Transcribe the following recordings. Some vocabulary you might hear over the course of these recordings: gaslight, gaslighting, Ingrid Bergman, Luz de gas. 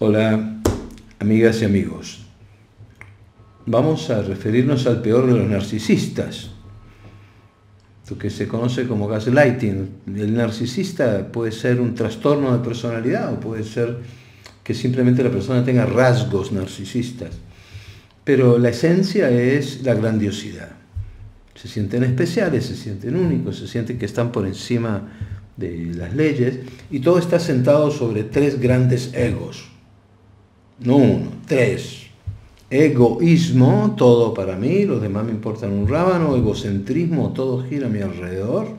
Hola, amigas y amigos. Vamos a referirnos al peor de los narcisistas, lo que se conoce como gaslighting. El narcisista puede ser un trastorno de personalidad o puede ser que simplemente la persona tenga rasgos narcisistas. Pero la esencia es la grandiosidad. Se sienten especiales, se sienten únicos, se sienten que están por encima de las leyes y todo está sentado sobre tres grandes egos. No uno, tres. Egoísmo, todo para mí, los demás me importan un rábano. Egocentrismo, todo gira a mi alrededor.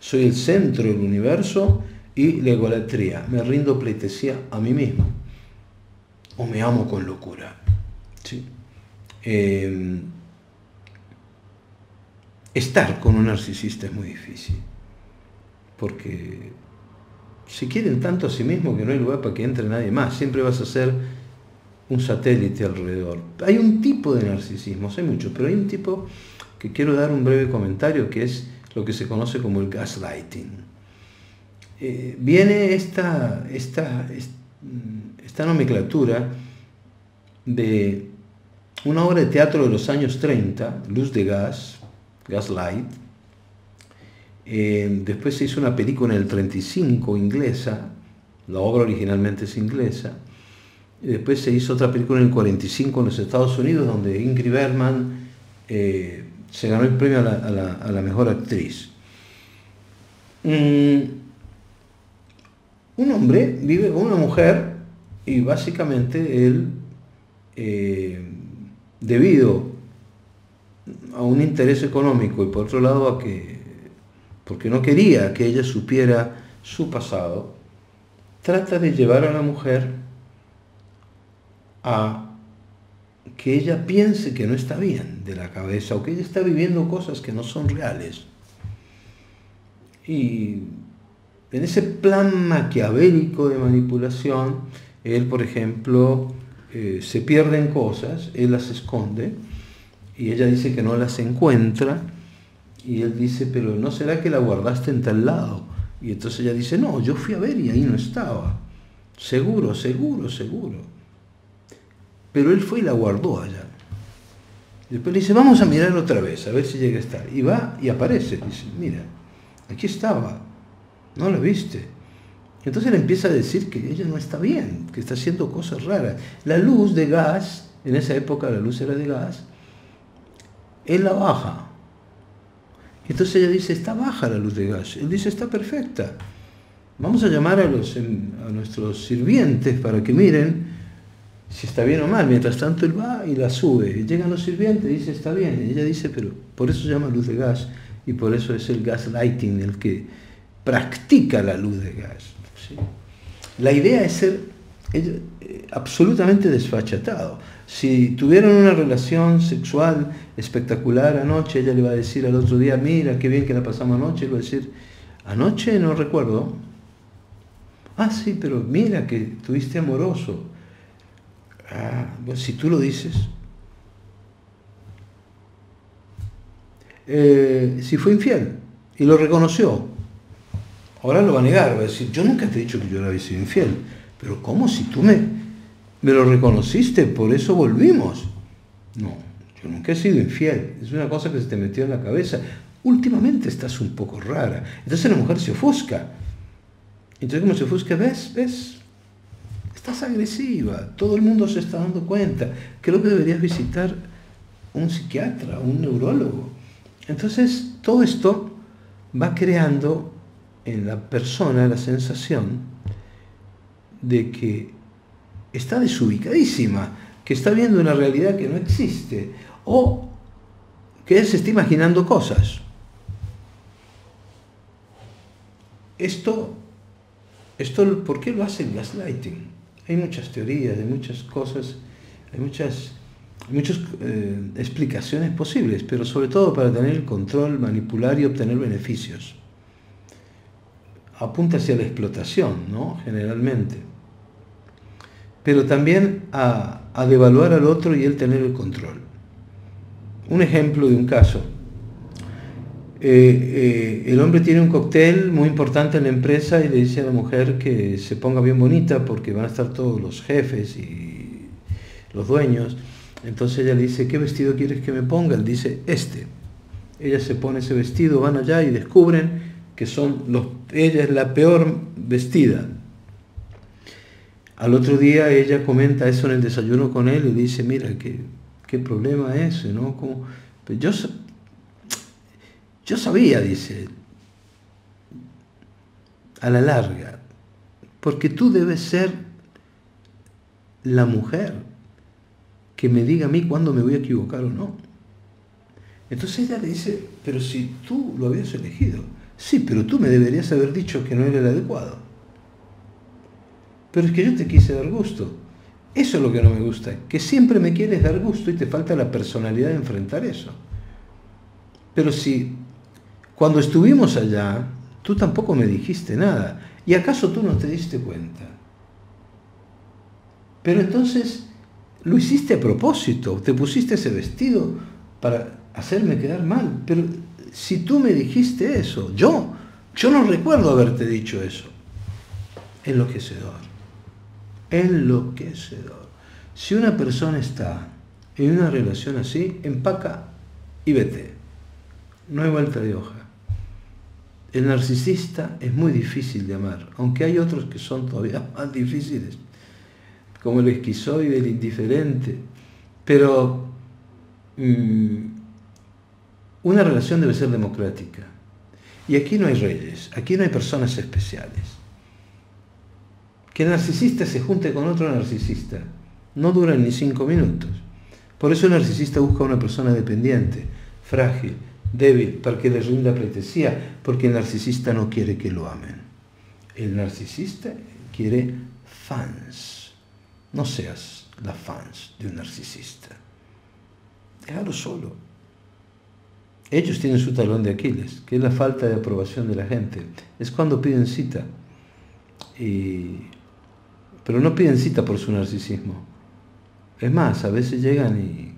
Soy el centro del universo. Y la egolatría, me rindo pleitesía a mí mismo. O me amo con locura. ¿Sí? Estar con un narcisista es muy difícil. Porque se quieren tanto a sí mismo que no hay lugar para que entre nadie más. Siempre vas a ser un satélite alrededor. Hay un tipo de narcisismos, hay muchos, pero hay un tipo que quiero dar un breve comentario, que es lo que se conoce como el gaslighting. Viene esta nomenclatura de una obra de teatro de los años 30, Luz de gas, gaslight. Después se hizo una película en el 35 inglesa, la obra originalmente es inglesa. Y después se hizo otra película en el 45 en los Estados Unidos, donde Ingrid Bergman se ganó el premio a la mejor actriz. Un hombre vive con una mujer y básicamente él, debido a un interés económico y por otro lado a que, porque no quería que ella supiera su pasado, trata de llevar a la mujer a que ella piense que no está bien de la cabeza o que ella está viviendo cosas que no son reales. Y en ese plan maquiavélico de manipulación, él, por ejemplo, se pierden cosas, él las esconde y ella dice que no las encuentra y él dice, pero ¿no será que la guardaste en tal lado? Y entonces ella dice, no, yo fui a ver y ahí no estaba. Seguro, seguro, seguro. Pero él fue y la guardó allá. Después le dice, vamos a mirar otra vez, a ver si llega a estar. Y va y aparece. Dice, mira, aquí estaba, no la viste. Entonces le empieza a decir que ella no está bien, que está haciendo cosas raras. La luz de gas, en esa época la luz era de gas, él la baja. Entonces ella dice, está baja la luz de gas. Él dice, está perfecta. Vamos a llamar a nuestros sirvientes para que miren si está bien o mal. Mientras tanto él va y la sube, llegan los sirvientes y dice está bien, y ella dice, pero por eso se llama luz de gas y por eso es el gaslighting, el que practica la luz de gas. ¿Sí? La idea es ser absolutamente desfachatado. Si tuvieron una relación sexual espectacular anoche, ella le va a decir al otro día, mira qué bien que la pasamos anoche, le va a decir, anoche no recuerdo, ah sí, pero mira que estuviste amoroso. Ah, bueno, si tú lo dices. Si fue infiel y lo reconoció, ahora lo va a negar, va a decir, yo nunca te he dicho que yo le había sido infiel, pero ¿cómo? Si tú me lo reconociste, por eso volvimos. No, yo nunca he sido infiel, es una cosa que se te metió en la cabeza, últimamente estás un poco rara. Entonces la mujer se ofusca, entonces como se ofusca, ves, estás agresiva, todo el mundo se está dando cuenta, creo que deberías visitar un psiquiatra, un neurólogo. Entonces todo esto va creando en la persona la sensación de que está desubicadísima, que está viendo una realidad que no existe o que él se está imaginando cosas. Esto ¿por qué lo hace el gaslighting? Hay muchas teorías, hay muchas cosas, hay muchas explicaciones posibles, pero sobre todo para tener el control, manipular y obtener beneficios. Apunta hacia la explotación, ¿no? Generalmente. Pero también a devaluar al otro y él tener el control. Un ejemplo de un caso. el hombre tiene un cóctel muy importante en la empresa y le dice a la mujer que se ponga bien bonita porque van a estar todos los jefes y los dueños. Entonces ella le dice, ¿qué vestido quieres que me ponga? Él dice, este. Ella se pone ese vestido, van allá y descubren que son ella es la peor vestida. Al otro día ella comenta eso en el desayuno con él y le dice, mira, qué problema es, ¿no? Como, yo sabía, dice, a la larga, porque tú debes ser la mujer que me diga a mí cuándo me voy a equivocar o no. Entonces ella le dice, pero si tú lo habías elegido. Sí, pero tú me deberías haber dicho que no era el adecuado. Pero es que yo te quise dar gusto. Eso es lo que no me gusta, que siempre me quieres dar gusto y te falta la personalidad de enfrentar eso. Pero si cuando estuvimos allá, tú tampoco me dijiste nada. ¿Y acaso tú no te diste cuenta? Pero entonces lo hiciste a propósito, te pusiste ese vestido para hacerme quedar mal. Pero si tú me dijiste eso, yo no recuerdo haberte dicho eso. Enloquecedor, enloquecedor. Si una persona está en una relación así, empaca y vete. No hay vuelta de hoja. El narcisista es muy difícil de amar, aunque hay otros que son todavía más difíciles, como el esquizoide, el indiferente. Pero una relación debe ser democrática. Y aquí no hay reyes, aquí no hay personas especiales. Que el narcisista se junte con otro narcisista no duran ni 5 minutos. Por eso el narcisista busca a una persona dependiente, frágil, débil, para que le rinda pleitesía, porque el narcisista no quiere que lo amen. El narcisista quiere fans. No seas la fans de un narcisista. Déjalo solo. Ellos tienen su talón de Aquiles, que es la falta de aprobación de la gente. Es cuando piden cita. Pero no piden cita por su narcisismo. Es más, a veces llegan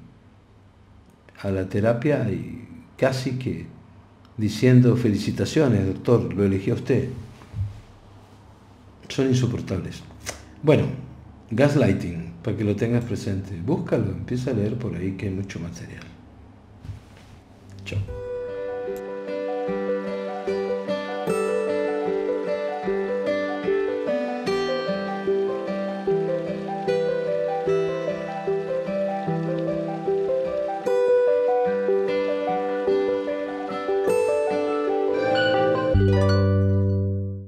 a la terapia y casi que diciendo felicitaciones, doctor, lo eligió usted. Son insoportables. Bueno, gaslighting, para que lo tengas presente. Búscalo, empieza a leer por ahí que hay mucho material. Chao.